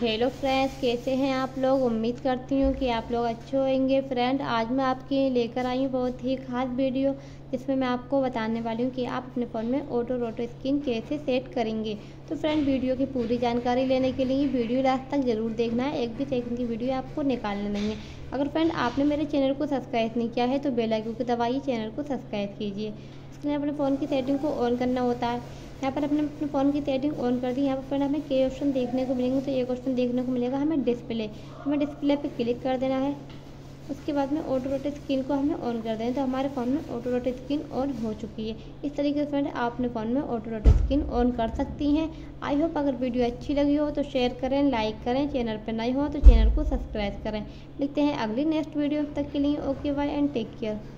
Hello friends, कैसे हैं आप लोग। उम्मीद करती हूँ कि आप लोग अच्छे होंगे। फ्रेंड, आज मैं आपके लिए लेकर आई हूँ बहुत ही खास वीडियो, जिसमें मैं आपको बताने वाली हूँ कि आप अपने फ़ोन में ऑटो रोटेट स्क्रीन कैसे सेट करेंगे। तो फ्रेंड, वीडियो की पूरी जानकारी लेने के लिए वीडियो लास्ट तक ज़रूर देखना है। एक भी सेकंड की वीडियो आपको निकालना नहीं है। अगर फ्रेंड आपने मेरे चैनल को सब्सक्राइब नहीं किया है तो बेल आइकन को दबाइए, चैनल को सब्सक्राइब कीजिए। इसके लिए अपने फ़ोन की सेटिंग को ऑन करना होता है। यहाँ पर अपने अपने फ़ोन की सेटिंग ऑन कर दी। यहाँ पर फ्रेंड हमें कई ऑप्शन देखने को मिलेंगे, तो एक ऑप्शन देखने को मिलेगा हमें डिस्प्ले। हमें डिस्प्ले पे क्लिक कर देना है। उसके बाद में ऑटो रोटेट स्क्रीन को हमें ऑन कर देना है। तो हमारे फ़ोन में ऑटो रोटेट स्क्रीन ऑन हो चुकी है। इस तरीके से फ्रेंड आप अपने फ़ोन में ऑटो रोटेट स्क्रीन ऑन कर सकती हैं। आई होप अगर वीडियो अच्छी लगी हो तो शेयर करें, लाइक करें। चैनल पर नए हो तो चैनल को सब्सक्राइब करें। मिलते हैं अगली नेक्स्ट वीडियो, तब तक के लिए okay bye and take care.